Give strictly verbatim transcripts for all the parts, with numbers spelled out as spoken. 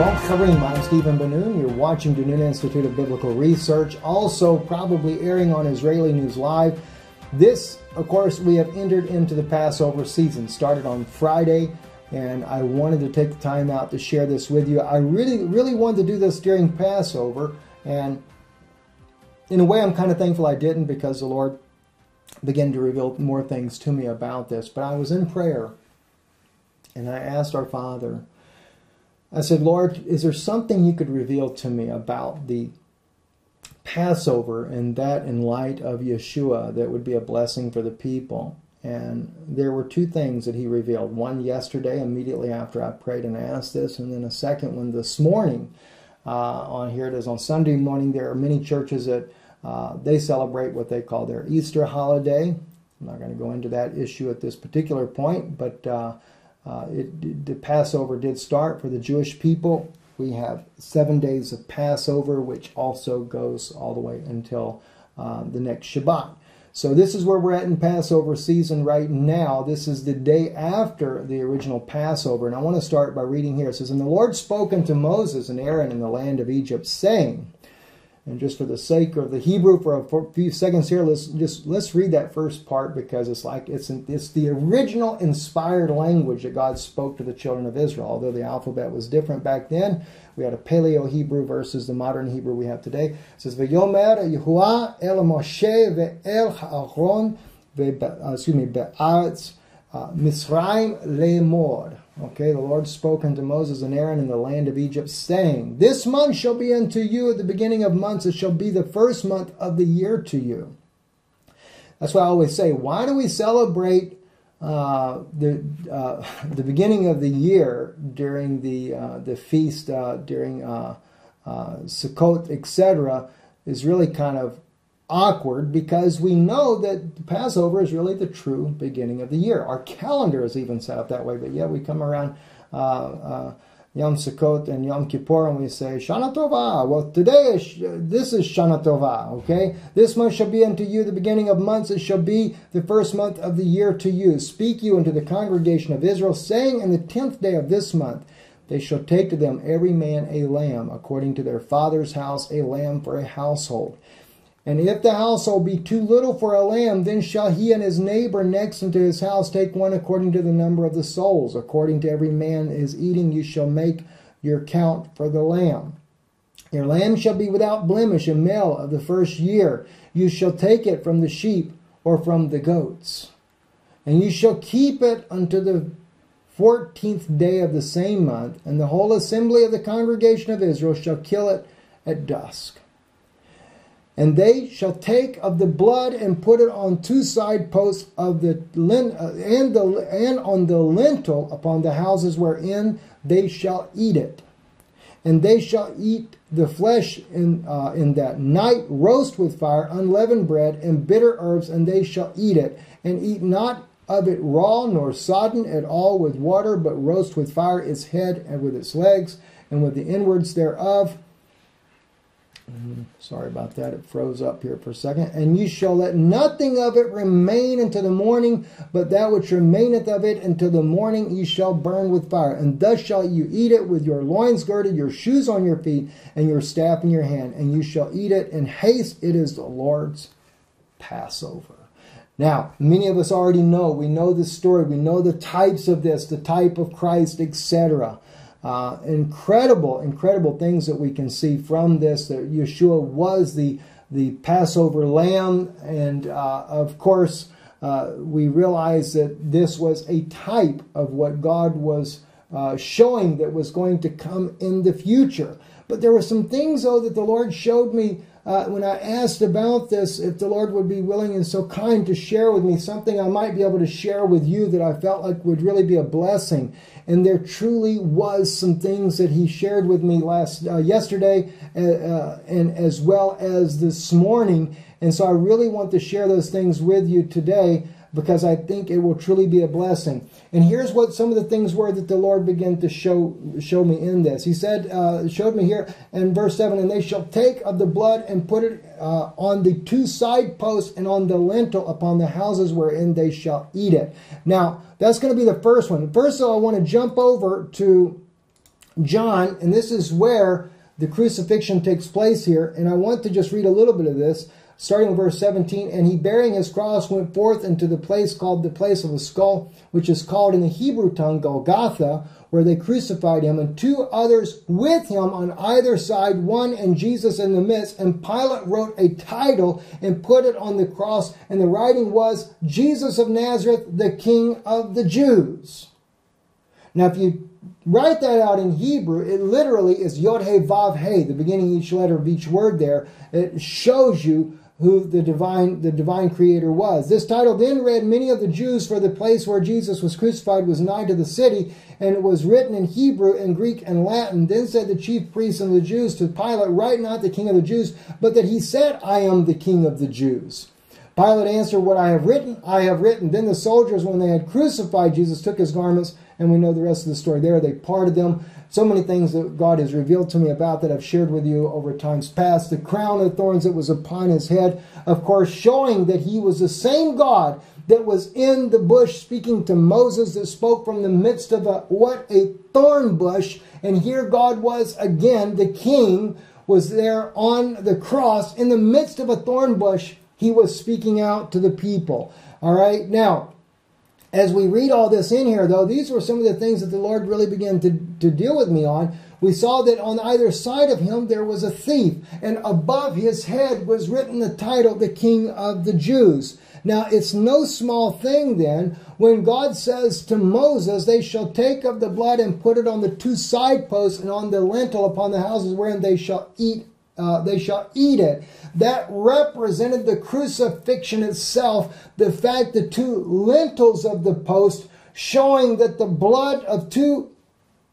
twelfth. Covering them, I'm Stephen Benoon. You're watching Danuna Institute of Biblical Research, also probably airing on Israeli News Live. This, of course, we have entered into the Passover season. Started on Friday, and I wanted to take the time out to share this with you. I really, really wanted to do this during Passover, and in a way, I'm kind of thankful I didn't, because the Lord began to reveal more things to me about this. But I was in prayer, and I asked our Father, I said, Lord, is there something you could reveal to me about the Passover, and that in light of Yeshua, that would be a blessing for the people? And there were two things that he revealed. One yesterday, immediately after I prayed and asked this, and then a second one this morning. Uh, on here it is on Sunday morning. There are many churches that uh, they celebrate what they call their Easter holiday. I'm not going to go into that issue at this particular point, but uh, uh, it, the Passover did start for the Jewish people. We have seven days of Passover, which also goes all the way until uh, the next Shabbat. So this is where we're at in Passover season right now. This is the day after the original Passover. And I want to start by reading here. It says, And the Lord spoke unto Moses and Aaron in the land of Egypt, saying, and just for the sake of the Hebrew for a few seconds here, let's just let's read that first part, because it's like it's it's the original inspired language that God spoke to the children of Israel. Although the alphabet was different back then, we had a Paleo-Hebrew versus the modern Hebrew we have today. It says, "V'yomer Yehoah el Moshe ve'el Ha'aron ve'ba excuse me be'aretz Mitzrayim le'mor." Okay, the Lord spoke unto Moses and Aaron in the land of Egypt, saying, This month shall be unto you at the beginning of months. It shall be the first month of the year to you. That's why I always say, why do we celebrate uh, the uh, the beginning of the year during the uh, the feast, uh, during uh, uh, Sukkot, et cetera, is really kind of awkward, because we know that Passover is really the true beginning of the year. Our calendar is even set up that way, but yeah, we come around uh, uh, Yom Sukkot and Yom Kippur and we say, Shana Tova. Well, today, is, uh, this is Shana Tova, okay? This month shall be unto you the beginning of months. It shall be the first month of the year to you. Speak you unto the congregation of Israel, saying, In the tenth day of this month, they shall take to them every man a lamb, according to their father's house, a lamb for a household. And if the household be too little for a lamb, then shall he and his neighbor next unto his house take one according to the number of the souls. According to every man is eating, you shall make your count for the lamb. Your lamb shall be without blemish, a male of the first year. You shall take it from the sheep or from the goats. And you shall keep it unto the fourteenth day of the same month, and the whole assembly of the congregation of Israel shall kill it at dusk. And they shall take of the blood and put it on two side posts of the and the and on the lintel upon the houses wherein they shall eat it. And they shall eat the flesh in uh, in that night, roast with fire, unleavened bread, and bitter herbs, and they shall eat it. And eat not of it raw, nor sodden at all with water, but roast with fire its head and with its legs, and with the inwards thereof. Sorry about that, it froze up here for a second. And you shall let nothing of it remain until the morning, but that which remaineth of it until the morning ye shall burn with fire. And thus shall you eat it, with your loins girded, your shoes on your feet, and your staff in your hand. And you shall eat it in haste. It is the Lord's Passover. Now, many of us already know. We know the story. We know the types of this, the type of Christ, et cetera. Uh, incredible, incredible things that we can see from this, that Yeshua was the, the Passover lamb. And uh, of course, uh, we realize that this was a type of what God was uh, showing that was going to come in the future. But there were some things, though, that the Lord showed me uh, when I asked about this, if the Lord would be willing and so kind to share with me something I might be able to share with you that I felt like would really be a blessing. And there truly was some things that he shared with me last uh, yesterday uh, uh, and as well as this morning. And so I really want to share those things with you today, because I think it will truly be a blessing. And here's what some of the things were that the Lord began to show show me in this. He said, uh, showed me here in verse seven, And they shall take of the blood and put it uh, on the two side posts and on the lintel upon the houses wherein they shall eat it. Now, that's going to be the first one. First of all, I want to jump over to John, and this is where the crucifixion takes place here, and I want to just read a little bit of this, starting with verse seventeen. And he, bearing his cross, went forth into the place called the place of the skull, which is called in the Hebrew tongue Golgotha, where they crucified him, and two others with him on either side, one and Jesus in the midst. And Pilate wrote a title and put it on the cross, and the writing was, Jesus of Nazareth, the King of the Jews. Now, if you write that out in Hebrew, it literally is Yod He Vav He, the beginning of each letter of each word there. It shows you who the divine, the divine creator was. This title then read, many of the Jews, for the place where Jesus was crucified was nigh to the city, and it was written in Hebrew and Greek and Latin. Then said the chief priests and the Jews to Pilate, write not the King of the Jews, but that he said, I am the King of the Jews. Pilate answered, what I have written, I have written. Then the soldiers, when they had crucified Jesus, took his garments, and we know the rest of the story there. They parted them. So many things that God has revealed to me about that I've shared with you over times past. The crown of thorns that was upon his head, of course, showing that he was the same God that was in the bush speaking to Moses, that spoke from the midst of a, what, a thorn bush. And here God was again, the king was there on the cross in the midst of a thorn bush. He was speaking out to the people. All right, now, as we read all this in here, though, these were some of the things that the Lord really began to, to deal with me on. We saw that on either side of him there was a thief, and above his head was written the title, the King of the Jews. Now, it's no small thing then, when God says to Moses, they shall take of the blood and put it on the two side posts and on the lintel upon the houses wherein they shall eat Uh, they shall eat it. That represented the crucifixion itself, the fact the two lintels of the post showing that the blood of two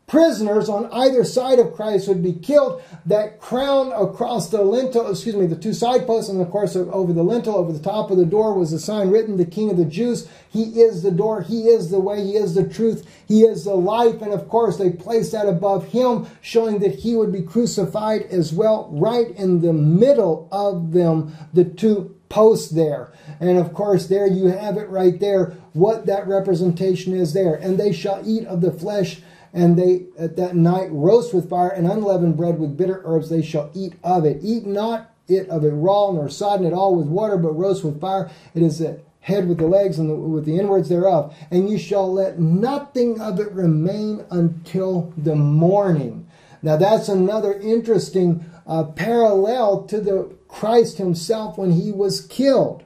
prisoners on either side of Christ would be killed, that crown across the lintel, excuse me, the two side posts, and of course over the lintel, over the top of the door was a sign written, the King of the Jews. He is the door, he is the way, he is the truth, he is the life, and of course they placed that above him, showing that he would be crucified as well, right in the middle of them, the two post there. And of course there you have it right there, what that representation is there. And they shall eat of the flesh, and they at that night roast with fire and unleavened bread with bitter herbs, they shall eat of it. Eat not it of it raw, nor sodden it all with water, but roast with fire. It is the head with the legs and the, with the inwards thereof. And you shall let nothing of it remain until the morning. Now that's another interesting uh, parallel to the Christ himself when he was killed.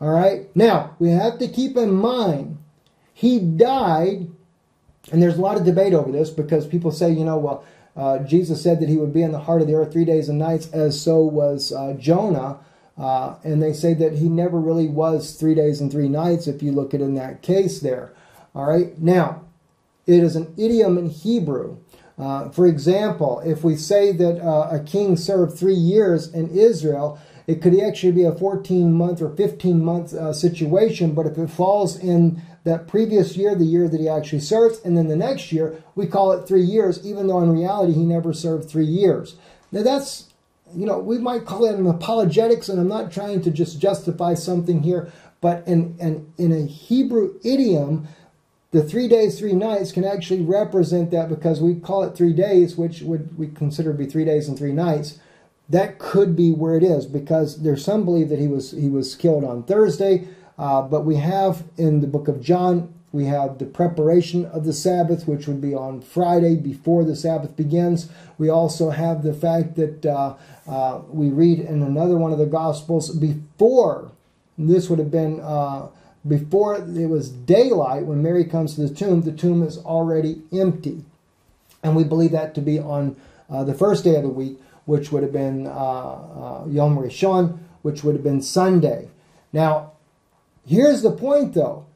All right. Now, we have to keep in mind, he died. And there's a lot of debate over this because people say, you know, well, uh, Jesus said that he would be in the heart of the earth three days and nights, as so was uh, Jonah. Uh, and they say that he never really was three days and three nights if you look at it in that case there. All right. Now, it is an idiom in Hebrew. Uh, for example, if we say that uh, a king served three years in Israel, it could actually be a fourteen-month or fifteen-month uh, situation. But if it falls in that previous year, the year that he actually serves, and then the next year, we call it three years, even though in reality he never served three years. Now that's, you know, we might call it an apologetics, and I'm not trying to just justify something here, but in, in, in a Hebrew idiom, the three days, three nights can actually represent that because we call it three days, which would we consider to be three days and three nights. That could be where it is because there's some belief that he was, he was killed on Thursday. Uh, but we have in the book of John, we have the preparation of the Sabbath, which would be on Friday before the Sabbath begins. We also have the fact that uh, uh, we read in another one of the Gospels before, this would have been uh, before it was daylight when Mary comes to the tomb, the tomb is already empty. And we believe that to be on uh, the first day of the week, which would have been uh, uh, Yom Rishon, which would have been Sunday. Now, here's the point, though.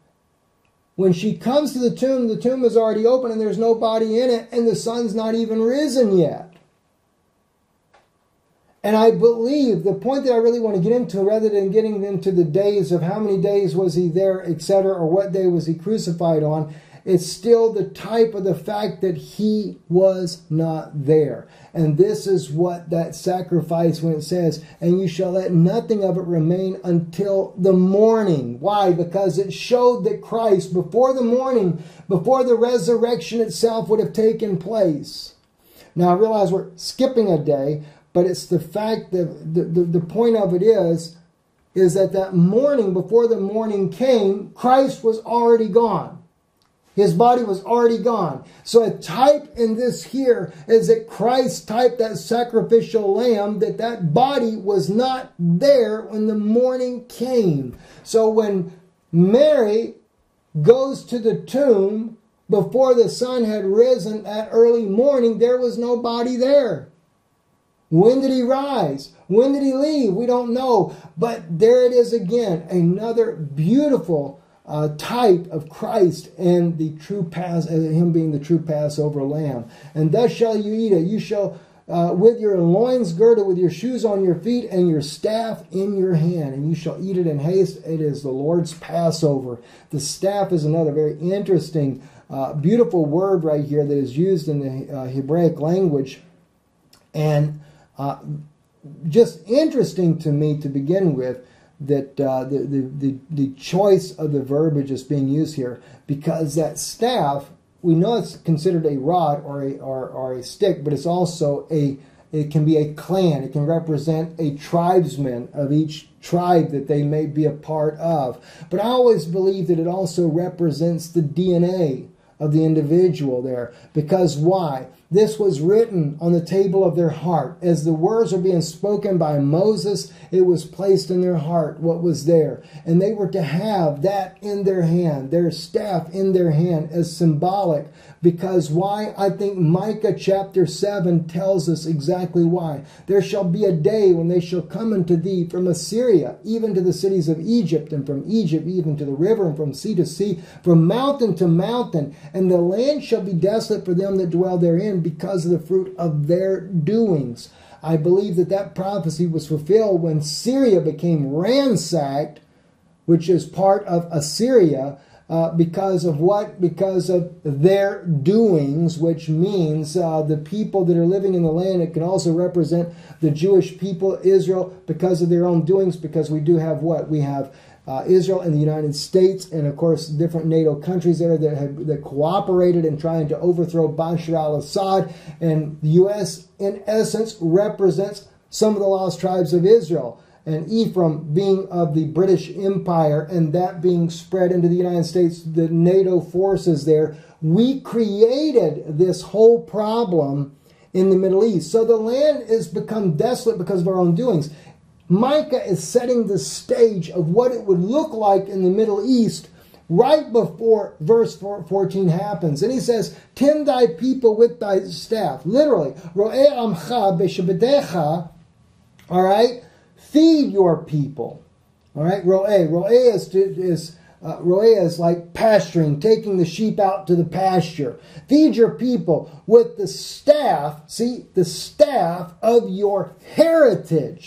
When she comes to the tomb, the tomb is already open and there's no body in it, and the sun's not even risen yet. And I believe the point that I really want to get into, rather than getting into the days of how many days was he there, et cetera, or what day was he crucified on, it's still the type of the fact that he was not there. And this is what that sacrifice when it says, and you shall let nothing of it remain until the morning. Why? Because it showed that Christ, before the morning, before the resurrection itself would have taken place, Now, I realize we're skipping a day, but it's the fact that the, the, the point of it is, is that that morning, before the morning came, Christ was already gone. His body was already gone. So a type in this here is that Christ typed that sacrificial lamb, that that body was not there when the morning came. So when Mary goes to the tomb before the sun had risen at early morning, there was no body there. When did he rise? When did he leave? We don't know. But there it is again, another beautiful Uh, type of Christ and the true pass, uh, him being the true Passover lamb. And thus shall you eat it. You shall uh, with your loins girded, with your shoes on your feet, and your staff in your hand, and you shall eat it in haste. It is the Lord's Passover. The staff is another very interesting, uh, beautiful word right here that is used in the uh, Hebraic language, and uh, just interesting to me to begin with, that uh, the, the, the choice of the verbiage is being used here, because that staff, we know it's considered a rod or a, or, or a stick, but it's also a, it can be a clan. It can represent a tribesman of each tribe that they may be a part of. But I always believe that it also represents the D N A of the individual there. Because why? This was written on the table of their heart. As the words were being spoken by Moses, it was placed in their heart, what was there. And they were to have that in their hand, their staff in their hand, as symbolic. Because why? I think Micah chapter seven tells us exactly why. There shall be a day when they shall come unto thee from Assyria, even to the cities of Egypt, and from Egypt even to the river, and from sea to sea, from mountain to mountain. And the land shall be desolate for them that dwell therein, because of the fruit of their doings. I believe that that prophecy was fulfilled when Syria became ransacked, which is part of Assyria, uh, because of what? Because of their doings, which means uh, the people that are living in the land. It can also represent the Jewish people, Israel, because of their own doings, because we do have what? We have Uh, Israel and the United States, and of course different NATO countries there that have that cooperated in trying to overthrow Bashar al-Assad, and the U S in essence represents some of the lost tribes of Israel, and Ephraim being of the British Empire, and that being spread into the United States, the NATO forces there. We created this whole problem in the Middle East. So the land has become desolate because of our own doings. Micah is setting the stage of what it would look like in the Middle East right before verse fourteen happens. And he says, tend thy people with thy staff. Literally, ro'eh amcha b'shebetecha. All right? Feed your people. All right? Ro'eh. Ro'eh is, to, is, uh, ro'eh is like pasturing, taking the sheep out to the pasture. Feed your people with the staff, see, the staff of your heritage.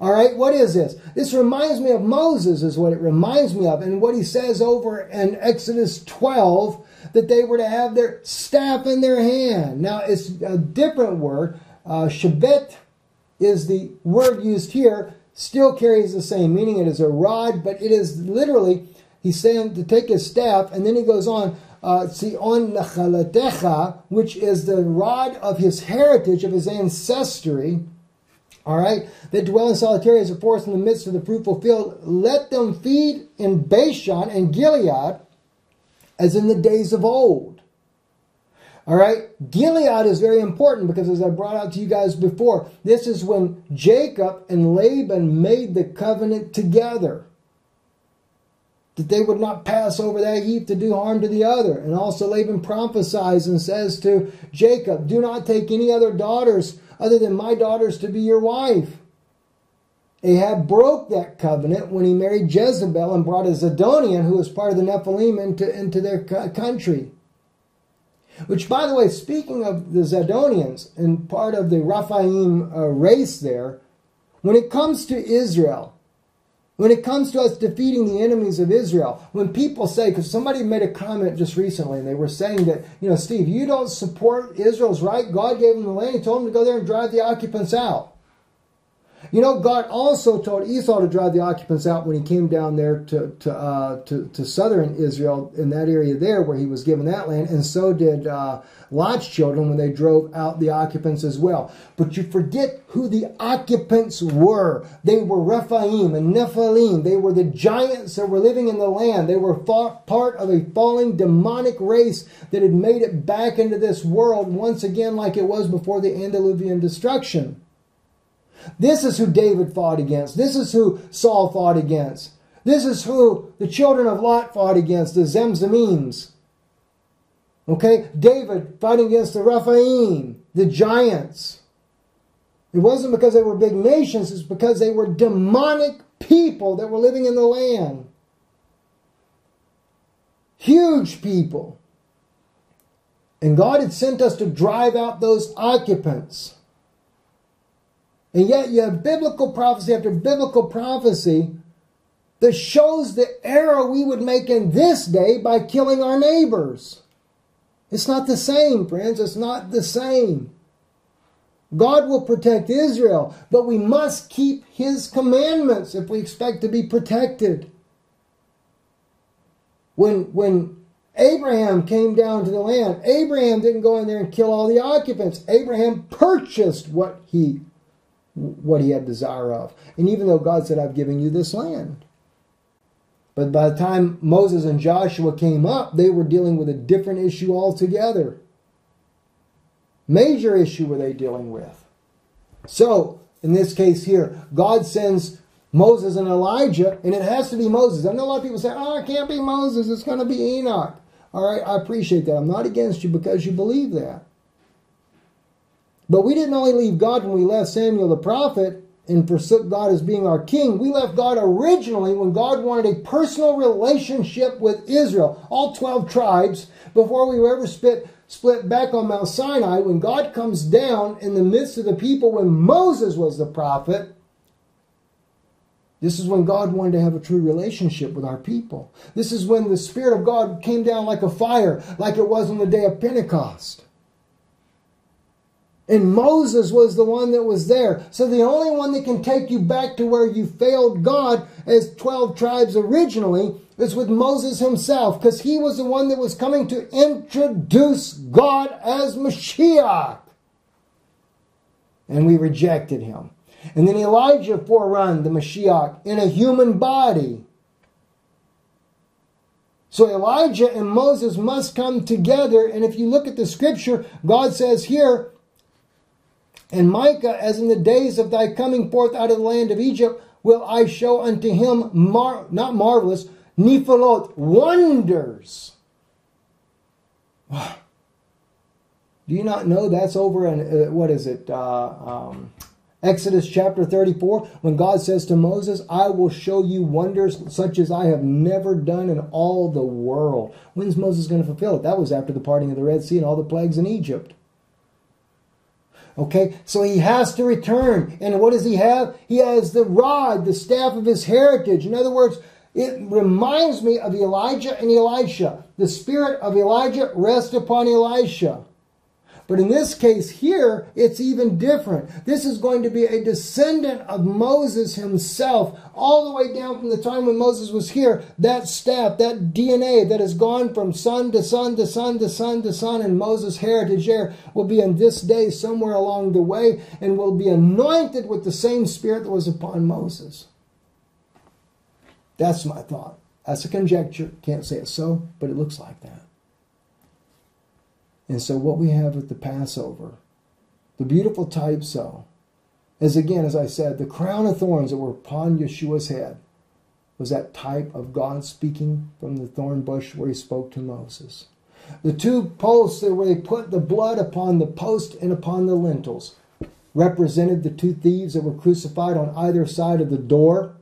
All right, what is this? This reminds me of Moses, is what it reminds me of. And what he says over in Exodus twelve, that they were to have their staff in their hand. Now, it's a different word. Uh, Shebet is the word used here, still carries the same meaning. It is a rod, but it is literally, he's saying to take his staff, and then he goes on, Uh, which is the rod of his heritage, of his ancestry. All right, that dwell in solitary as a forest in the midst of the fruitful field. Let them feed in Bashan and Gilead as in the days of old. All right, Gilead is very important because, as I brought out to you guys before, this is when Jacob and Laban made the covenant together, that they would not pass over that heap to do harm to the other. And also Laban prophesies and says to Jacob, do not take any other daughters other than my daughters to be your wife. Ahab broke that covenant when he married Jezebel and brought a Zidonian, who was part of the Nephilim, into, into their country. Which, by the way, speaking of the Zidonians and part of the Raphaim uh, race there, when it comes to Israel, when it comes to us defeating the enemies of Israel, when people say, because somebody made a comment just recently, and they were saying that, you know, Steve, you don't support Israel's right. God gave them the land. He told them to go there and drive the occupants out. You know, God also told Esau to drive the occupants out when he came down there to to uh, to, to southern Israel, in that area there where he was given that land, and so did uh, Lot's children when they drove out the occupants as well. But you forget who the occupants were. They were Raphaim and Nephilim. They were the giants that were living in the land. They were part of a falling demonic race that had made it back into this world once again like it was before the Andaluvian destruction. This is who David fought against. This is who Saul fought against. This is who the children of Lot fought against, the Zamzummites. Okay? David fighting against the Raphaim, the giants. It wasn't because they were big nations. It's because they were demonic people that were living in the land. Huge people. And God had sent us to drive out those occupants. And yet you have biblical prophecy after biblical prophecy that shows the error we would make in this day by killing our neighbors. It's not the same, friends. It's not the same. God will protect Israel, but we must keep His commandments if we expect to be protected. When, when Abraham came down to the land, Abraham didn't go in there and kill all the occupants. Abraham purchased what he what he had desire of. And even though God said, I've given you this land. But by the time Moses and Joshua came up, they were dealing with a different issue altogether. Major issue were they dealing with. So, in this case here, God sends Moses and Elijah, and it has to be Moses. I know a lot of people say, oh, it can't be Moses, it's going to be Enoch. All right, I appreciate that. I'm not against you because you believe that. But we didn't only leave God when we left Samuel the prophet and forsook God as being our king. We left God originally when God wanted a personal relationship with Israel, all twelve tribes, before we were ever split, split back on Mount Sinai. When God comes down in the midst of the people when Moses was the prophet, this is when God wanted to have a true relationship with our people. This is when the Spirit of God came down like a fire, like it was on the day of Pentecost. And Moses was the one that was there. So the only one that can take you back to where you failed God as twelve tribes originally is with Moses himself, because he was the one that was coming to introduce God as Mashiach. And we rejected him. And then Elijah forerun the Mashiach in a human body. So Elijah and Moses must come together. And if you look at the scripture, God says here, and Micah, as in the days of thy coming forth out of the land of Egypt, will I show unto him, mar not marvelous, Niphaloth, wonders. Wow. Do you not know that's over in, uh, what is it, uh, um, Exodus chapter thirty-four, when God says to Moses, I will show you wonders such as I have never done in all the world. When's Moses going to fulfill it? That was after the parting of the Red Sea and all the plagues in Egypt. Okay, so he has to return. And what does he have? He has the rod, the staff of his heritage. In other words, it reminds me of Elijah and Elisha. The spirit of Elijah rests upon Elisha. But in this case here, it's even different. This is going to be a descendant of Moses himself, all the way down from the time when Moses was here. That staff, that D N A that has gone from son to son to son to son to son, and Moses' heritage there will be in this day somewhere along the way, and will be anointed with the same spirit that was upon Moses. That's my thought. That's a conjecture. Can't say it's so, but it looks like that. And so what we have at the Passover, the beautiful type so, is again, as I said, the crown of thorns that were upon Yeshua's head was that type of God speaking from the thorn bush where he spoke to Moses. The two posts where they put the blood upon the post and upon the lintels represented the two thieves that were crucified on either side of the door,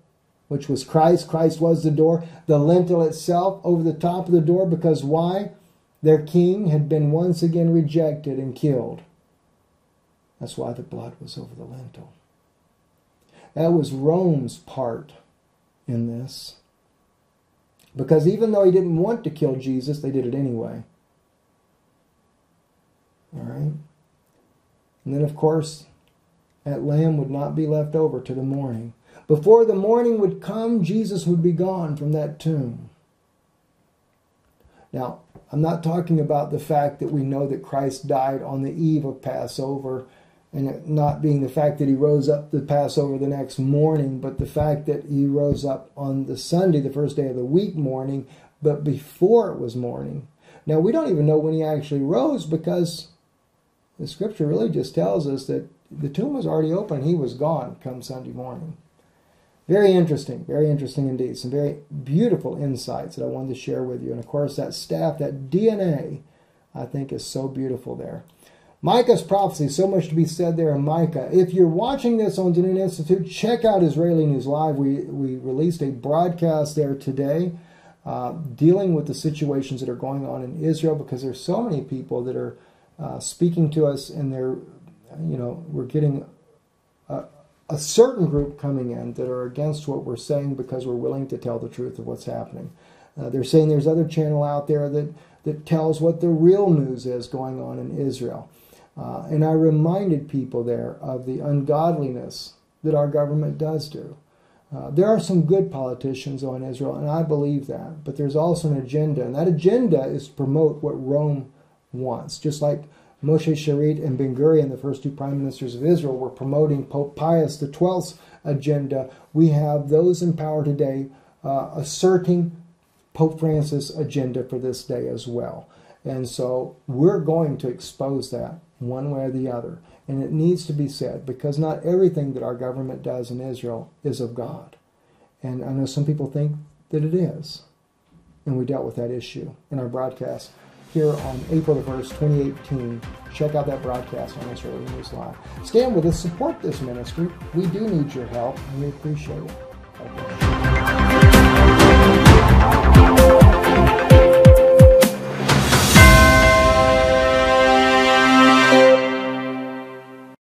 which was Christ. Christ was the door. The lintel itself over the top of the door, because why? Their king had been once again rejected and killed. That's why the blood was over the lintel. That was Rome's part in this. Because even though he didn't want to kill Jesus, they did it anyway. All right? And then, of course, that lamb would not be left over to the morning. Before the morning would come, Jesus would be gone from that tomb. Now, I'm not talking about the fact that we know that Christ died on the eve of Passover, and it not being the fact that he rose up the Passover the next morning, but the fact that he rose up on the Sunday, the first day of the week morning, but before it was morning. Now, we don't even know when he actually rose, because the scripture really just tells us that the tomb was already open. He was gone come Sunday morning. Very interesting, very interesting indeed. Some very beautiful insights that I wanted to share with you. And of course, that staff, that D N A, I think is so beautiful there. Micah's prophecy, so much to be said there in Micah. If you're watching this on Danuna Institute, check out Israeli News Live. We, we released a broadcast there today uh, dealing with the situations that are going on in Israel, because there's so many people that are uh, speaking to us, and they're, you know, we're getting a, a certain group coming in that are against what we're saying because we're willing to tell the truth of what's happening. Uh, they're saying there's other channel out there that, that tells what the real news is going on in Israel. Uh, and I reminded people there of the ungodliness that our government does do. Uh, there are some good politicians on Israel, and I believe that, but there's also an agenda, and that agenda is to promote what Rome wants. Just like Moshe Sharit and Ben-Gurion, the first two prime ministers of Israel, were promoting Pope Pius the twelfth's agenda, we have those in power today uh, asserting Pope Francis' agenda for this day as well. And so we're going to expose that one way or the other. And it needs to be said, because not everything that our government does in Israel is of God. And I know some people think that it is. And we dealt with that issue in our broadcast here on April the first, twenty eighteen. Check out that broadcast on Israeli News Live. Stand with us, support this ministry. We do need your help, and we appreciate it.